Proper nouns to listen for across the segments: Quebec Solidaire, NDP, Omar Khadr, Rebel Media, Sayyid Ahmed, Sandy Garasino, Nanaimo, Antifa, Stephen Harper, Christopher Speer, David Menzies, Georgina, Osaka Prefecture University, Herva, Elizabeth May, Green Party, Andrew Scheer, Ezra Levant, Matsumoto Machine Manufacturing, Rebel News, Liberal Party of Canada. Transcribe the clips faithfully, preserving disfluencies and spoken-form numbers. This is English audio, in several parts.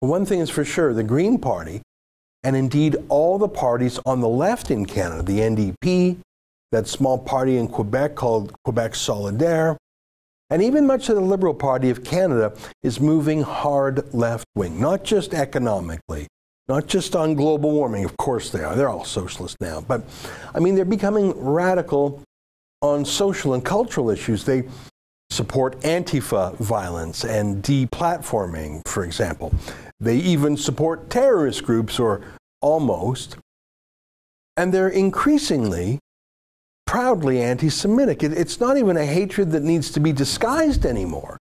One thing is for sure, the Green Party, and indeed all the parties on the left in Canada, the N D P, that small party in Quebec called Quebec Solidaire, and even much of the Liberal Party of Canada is moving hard left-wing, not just economically, not just on global warming. Of course they are. They're all socialists now. But, I mean, they're becoming radical on social and cultural issues. They support Antifa violence and deplatforming, for example. They even support terrorist groups, or almost. And they're increasingly proudly anti-Semitic. It, it's not even a hatred that needs to be disguised anymore.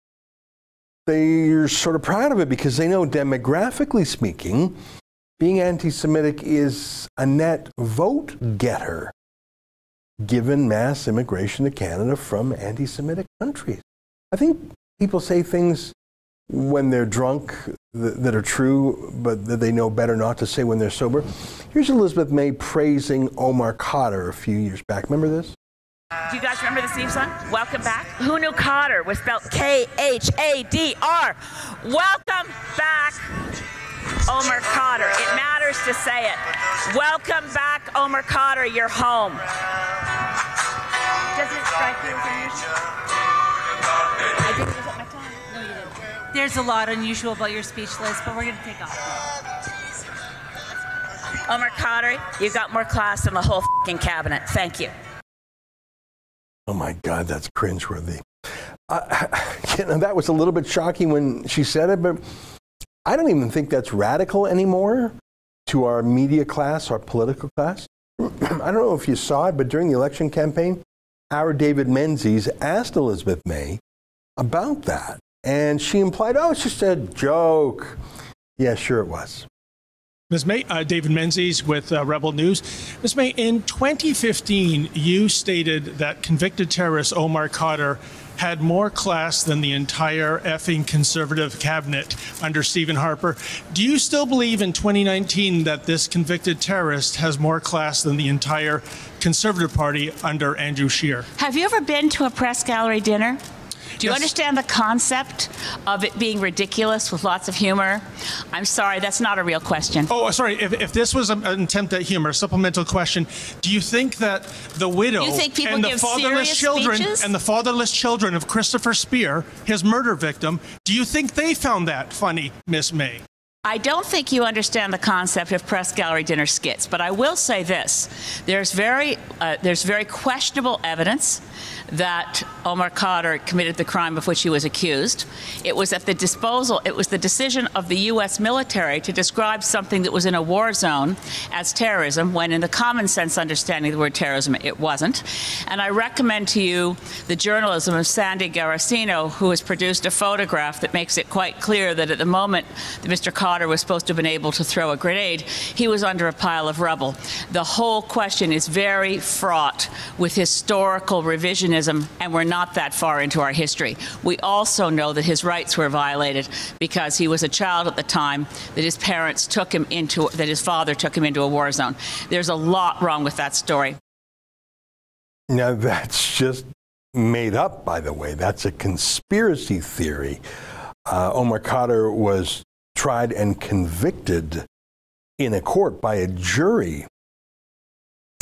They're sort of proud of it because they know, demographically speaking, being anti-Semitic is a net vote getter, given mass immigration to Canada from anti-Semitic countries. I think people say things when they're drunk th that are true, but that they know better not to say when they're sober. Here's Elizabeth May praising Omar Khadr a few years back. Remember this? Do you guys remember this theme song? Welcome back. Who knew Khadr was spelled K H A D R? Welcome back, Omar Khadr. It matters to say it. Welcome back, Omar Khadr. You're home. Doesn't it strike you as unusual? I didn't use up my time. No, you didn't. There's a lot unusual about your speech, Liz, but we're going to take off. Omar Khadr, you've got more class than the whole fucking cabinet. Thank you. Oh my God, that's cringeworthy. Uh, you know, that was a little bit shocking when she said it, but I don't even think that's radical anymore to our media class, our political class. I don't know if you saw it, but during the election campaign, our David Menzies asked Elizabeth May about that, and she implied, oh, it's just a joke. Yeah, sure it was. Miz May, uh, David Menzies with uh, Rebel News. Miz May, in twenty fifteen, you stated that convicted terrorist Omar Khadr had more class than the entire effing conservative cabinet under Stephen Harper. Do you still believe in twenty nineteen that this convicted terrorist has more class than the entire Conservative Party under Andrew Scheer? Have you ever been to a press gallery dinner? Do you yes. understand the concept of it being ridiculous with lots of humor? I'm sorry, that's not a real question. Oh, sorry. If, if this was an attempt at humor, a supplemental question, do you think that the widow and the fatherless children speeches? and the fatherless children of Christopher Speer, his murder victim, do you think they found that funny, Miss May? I don't think you understand the concept of press gallery dinner skits, but I will say this. There's very, uh, there's very questionable evidence that Omar Khadr committed the crime of which he was accused. It was at the disposal, it was the decision of the U S military to describe something that was in a war zone as terrorism, when in the common sense understanding of the word terrorism, it wasn't. And I recommend to you the journalism of Sandy Garasino, who has produced a photograph that makes it quite clear that at the moment that Mister Khadr was supposed to have been able to throw a grenade, he was under a pile of rubble. The whole question is very fraught with historical revisionism, and we're not that far into our history. We also know that his rights were violated because he was a child at the time, that his parents took him into, that his father took him into a war zone. There's a lot wrong with that story. Now, that's just made up, by the way. That's a conspiracy theory. Uh, Omar Khadr was tried and convicted in a court by a jury.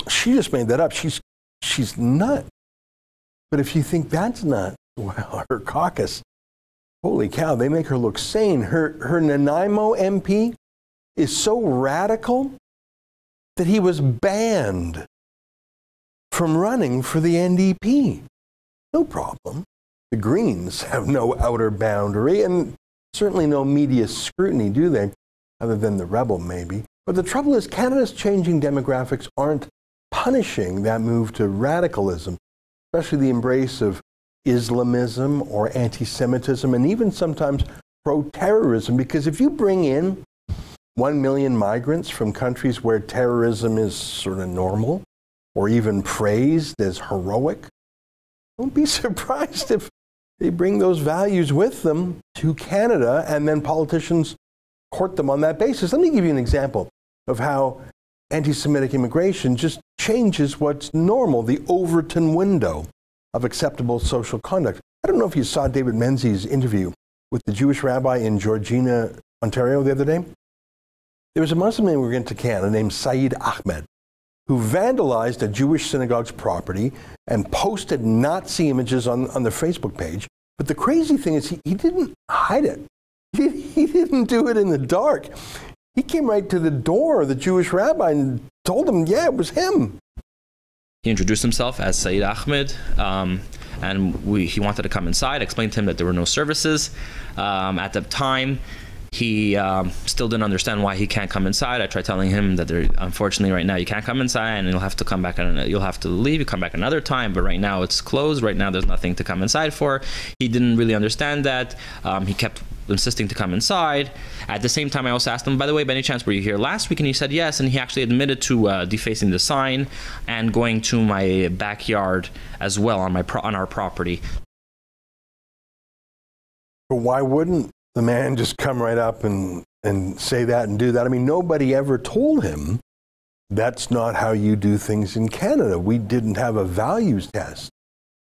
She just made that up. She's, she's nuts. But if you think that's nuts, well, her caucus, holy cow, they make her look sane. Her, her Nanaimo M P is so radical that he was banned from running for the N D P. No problem. The Greens have no outer boundary, and certainly no media scrutiny, do they? Other than the Rebel, maybe. But the trouble is, Canada's changing demographics aren't punishing that move to radicalism, especially the embrace of Islamism or anti-Semitism, and even sometimes pro-terrorism, because if you bring in one million migrants from countries where terrorism is sort of normal, or even praised as heroic, don't be surprised if they bring those values with them to Canada, and then politicians court them on that basis. Let me give you an example of how anti-Semitic immigration just changes what's normal, the Overton window of acceptable social conduct. I don't know if you saw David Menzies' interview with the Jewish rabbi in Georgina, Ontario the other day. There was a Muslim immigrant to Canada named Sayyid Ahmed, who vandalized a Jewish synagogue's property and posted Nazi images on, on their Facebook page. But the crazy thing is he, he didn't hide it. He, he didn't do it in the dark. He came right to the door of the Jewish rabbi and told him, yeah, it was him. He introduced himself as Sayyid Ahmed, um, and we, he wanted to come inside. I explained to him that there were no services um, at the time. He um, still didn't understand why he can't come inside. I tried telling him that there, unfortunately right now you can't come inside, and you'll have to come back and you'll have to leave. You come back another time, but right now it's closed. Right now there's nothing to come inside for. He didn't really understand that. Um, he kept insisting to come inside. At the same time, I also asked him, by the way, by any chance were you here last week? And he said yes, and he actually admitted to uh, defacing the sign and going to my backyard as well on my pro on our property. But why wouldn't the man just come right up and, and say that and do that? I mean, nobody ever told him that's not how you do things in Canada. We didn't have a values test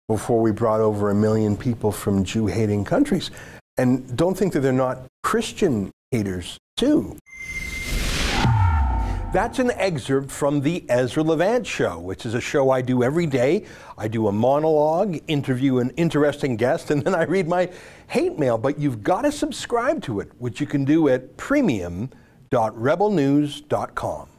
before we brought over a million people from Jew-hating countries. And don't think that they're not Christian haters, too. That's an excerpt from The Ezra Levant Show, which is a show I do every day. I do a monologue, interview an interesting guest, and then I read my hate mail. But you've got to subscribe to it, which you can do at premium dot rebel news dot com.